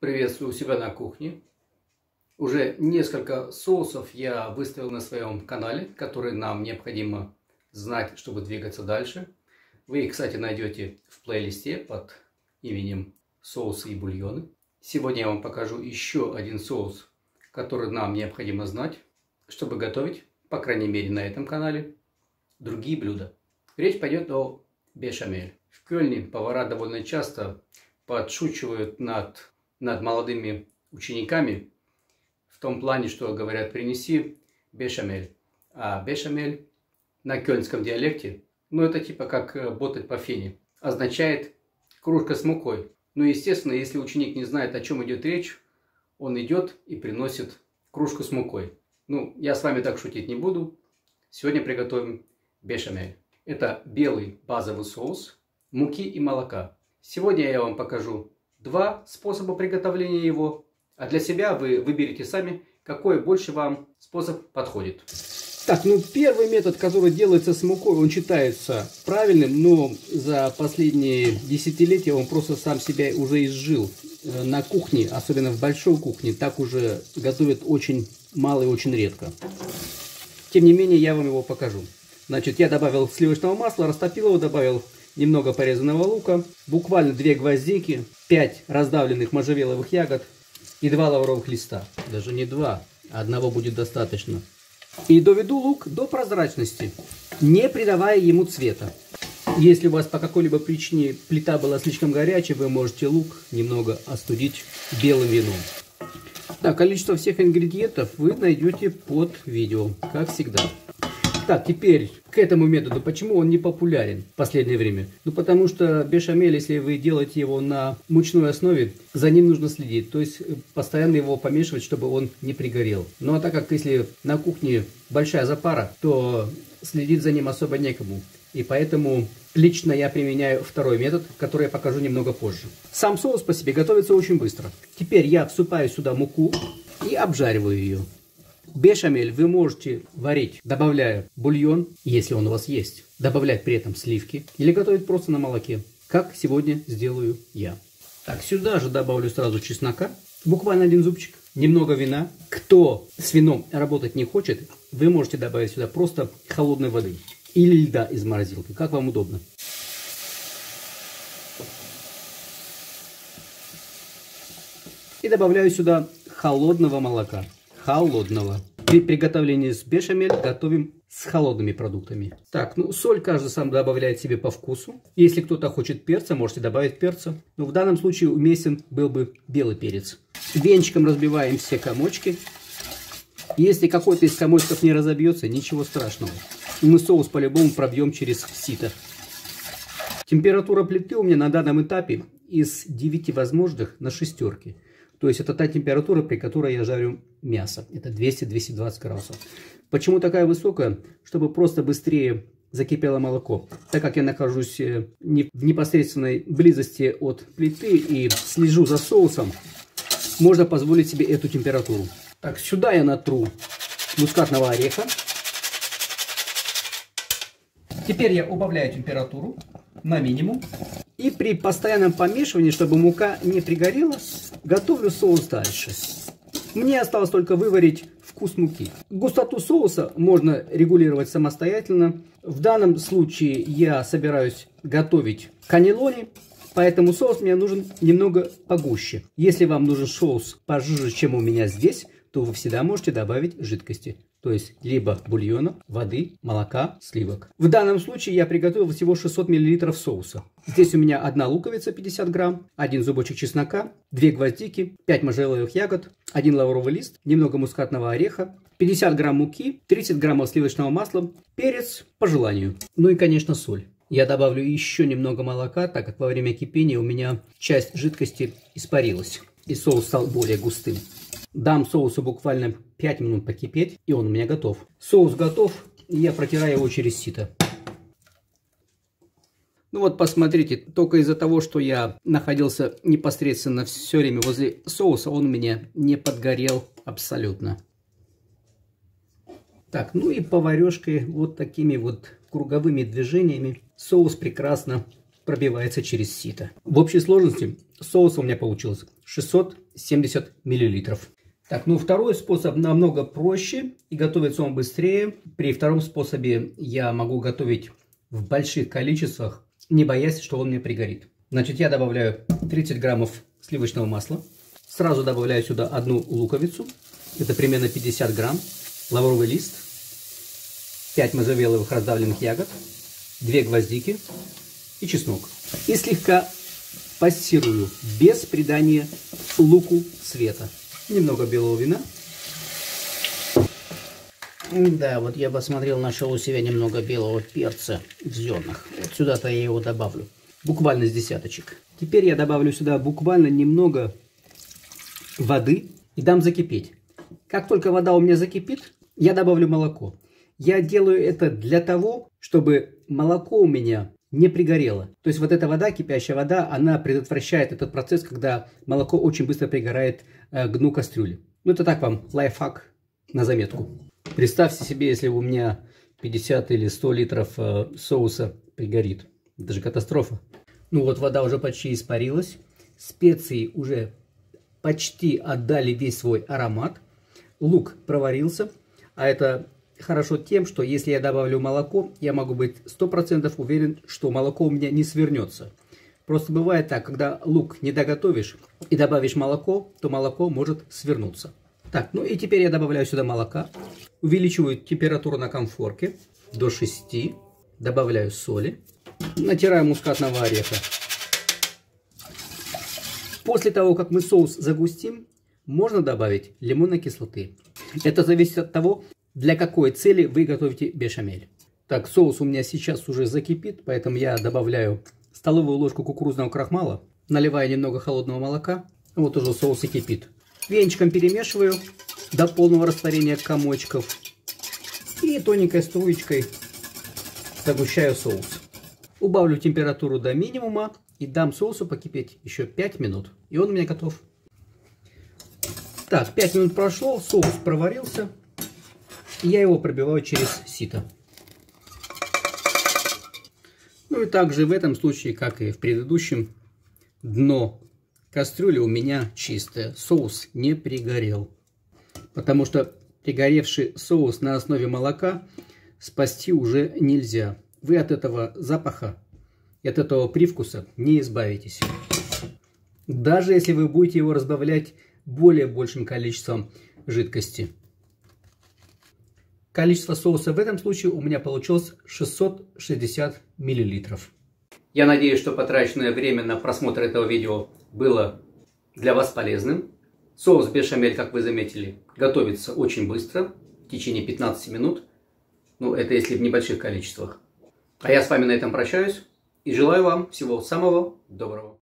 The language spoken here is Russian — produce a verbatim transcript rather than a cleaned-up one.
Приветствую себя на кухне. Уже несколько соусов я выставил на своем канале, которые нам необходимо знать, чтобы двигаться дальше. Вы их, кстати, найдете в плейлисте под именем «Соусы и бульоны». Сегодня я вам покажу еще один соус, который нам необходимо знать, чтобы готовить, по крайней мере, на этом канале, другие блюда. Речь пойдет о бешамель. В Кёльне повара довольно часто подшучивают над, над молодыми учениками, в том плане, что говорят: принеси бешамель. А бешамель на кёльнском диалекте, ну это типа как ботать по фене, означает кружка с мукой. Ну естественно, если ученик не знает, о чем идет речь, он идет и приносит кружку с мукой. Ну, я с вами так шутить не буду. Сегодня приготовим бешамель. Это белый базовый соус муки и молока. Сегодня я вам покажу два способа приготовления его. А для себя вы выберите сами, какой больше вам способ подходит. Так, ну первый метод, который делается с мукой, он считается правильным, но за последние десятилетия он просто сам себя уже изжил. На кухне, особенно в большой кухне, так уже готовят очень мало и очень редко. Тем не менее, я вам его покажу. Значит, я добавил сливочного масла, растопил его, добавил немного порезанного лука, буквально две гвоздики, пять раздавленных можжевеловых ягод и два лавровых листа. Даже не два, одного будет достаточно. И доведу лук до прозрачности, не придавая ему цвета. Если у вас по какой-либо причине плита была слишком горячей, вы можете лук немного остудить белым вином. Так, количество всех ингредиентов вы найдете под видео, как всегда. Так, теперь к этому методу. Почему он не популярен в последнее время? Ну, потому что бешамель, если вы делаете его на мучной основе, за ним нужно следить. То есть, постоянно его помешивать, чтобы он не пригорел. Ну, а так как если на кухне большая запара, то следить за ним особо некому. И поэтому лично я применяю второй метод, который я покажу немного позже. Сам соус по себе готовится очень быстро. Теперь я всыпаю сюда муку и обжариваю ее. Бешамель вы можете варить, добавляя бульон, если он у вас есть, добавлять при этом сливки или готовить просто на молоке, как сегодня сделаю я. Так, сюда же добавлю сразу чеснока, буквально один зубчик, немного вина. Кто с вином работать не хочет, вы можете добавить сюда просто холодной воды или льда из морозилки, как вам удобно. И добавляю сюда холодного молока. Холодного. При приготовлении с бешамель готовим с холодными продуктами. Так, ну соль каждый сам добавляет себе по вкусу. Если кто-то хочет перца, можете добавить перца. Но в данном случае уместен был бы белый перец. Венчиком разбиваем все комочки. Если какой-то из комочков не разобьется, ничего страшного. Мы соус по-любому пробьем через сито. Температура плиты у меня на данном этапе из девяти возможных на шестерке. То есть это та температура, при которой я жарю мясо. Это двести-двести двадцать градусов. Почему такая высокая? Чтобы просто быстрее закипело молоко. Так как я нахожусь в непосредственной близости от плиты и слежу за соусом, можно позволить себе эту температуру. Так, сюда я натру мускатного ореха. Теперь я убавляю температуру на минимум. И при постоянном помешивании, чтобы мука не пригорела, готовлю соус дальше. Мне осталось только выварить вкус муки. Густоту соуса можно регулировать самостоятельно. В данном случае я собираюсь готовить каннелони, поэтому соус мне нужен немного погуще. Если вам нужен соус пожиже, чем у меня здесь, то вы всегда можете добавить жидкости. То есть либо бульона, воды, молока, сливок. В данном случае я приготовил всего шестьсот мл соуса. Здесь у меня одна луковица пятьдесят грамм, один зубочек чеснока, две гвоздики, пять можжевеловых ягод, один лавровый лист, немного мускатного ореха, пятьдесят грамм муки, тридцать граммов сливочного масла, перец по желанию. Ну и конечно соль. Я добавлю еще немного молока, так как во время кипения у меня часть жидкости испарилась и соус стал более густым. Дам соусу буквально пять минут покипеть, и он у меня готов. Соус готов, и я протираю его через сито. Ну вот, посмотрите, только из-за того, что я находился непосредственно все время возле соуса, он у меня не подгорел абсолютно. Так, ну и поварёшкой вот такими вот круговыми движениями соус прекрасно пробивается через сито. В общей сложности соус у меня получился шестьсот семьдесят миллилитров. Так, ну второй способ намного проще и готовится он быстрее. При втором способе я могу готовить в больших количествах, не боясь, что он мне пригорит. Значит, я добавляю тридцать граммов сливочного масла. Сразу добавляю сюда одну луковицу. Это примерно пятьдесят грамм. Лавровый лист. пять мозавеловых раздавленных ягод. две гвоздики и чеснок. И слегка пассирую, без придания луку цвета. Немного белого вина. Да, вот я посмотрел, нашел у себя немного белого перца в зернах. Вот сюда-то я его добавлю. Буквально с десяточек. Теперь я добавлю сюда буквально немного воды и дам закипеть. Как только вода у меня закипит, я добавлю молоко. Я делаю это для того, чтобы молоко у меня не пригорело. То есть вот эта вода, кипящая вода, она предотвращает этот процесс, когда молоко очень быстро пригорает к дну кастрюли. Ну это так вам лайфхак на заметку. Представьте себе, если у меня пятьдесят или сто литров соуса пригорит. Это же катастрофа. Ну вот вода уже почти испарилась. Специи уже почти отдали весь свой аромат. Лук проварился. А это хорошо тем, что если я добавлю молоко, я могу быть сто процентов уверен, что молоко у меня не свернется. Просто бывает так, когда лук не доготовишь и добавишь молоко, то молоко может свернуться. Так, ну и теперь я добавляю сюда молока. Увеличиваю температуру на конфорке до шести. Добавляю соли. Натираю мускатного ореха. После того, как мы соус загустим, можно добавить лимонной кислоты. Это зависит от того, для какой цели вы готовите бешамель. Так, соус у меня сейчас уже закипит, поэтому я добавляю столовую ложку кукурузного крахмала, наливаю немного холодного молока. Вот уже соус и кипит. Венчиком перемешиваю до полного растворения комочков. И тоненькой струечкой загущаю соус. Убавлю температуру до минимума и дам соусу покипеть еще пять минут. И он у меня готов. Так, пять минут прошло, соус проварился. И я его пробиваю через сито. Ну и также в этом случае, как и в предыдущем, дно кастрюли у меня чистое. Соус не пригорел. Потому что пригоревший соус на основе молока спасти уже нельзя. Вы от этого запаха, от этого привкуса не избавитесь. Даже если вы будете его разбавлять более большим количеством жидкости. Количество соуса в этом случае у меня получилось шестьсот шестьдесят миллилитров. Я надеюсь, что потраченное время на просмотр этого видео было для вас полезным. Соус бешамель, как вы заметили, готовится очень быстро, в течение пятнадцати минут. Ну, это если в небольших количествах. А я с вами на этом прощаюсь и желаю вам всего самого доброго.